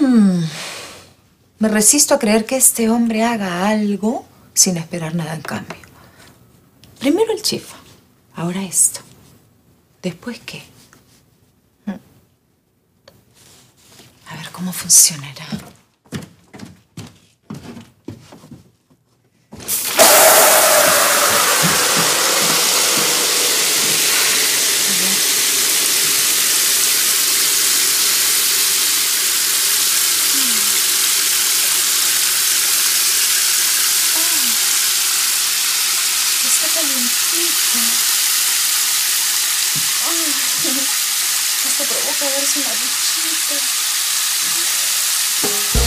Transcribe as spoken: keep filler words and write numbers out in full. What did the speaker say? Hmm. Me resisto a creer que este hombre haga algo sin esperar nada en cambio. Primero el chifa, ahora esto. ¿Después qué? Hmm. A ver cómo funcionará. Hasta provoca verse una buchita.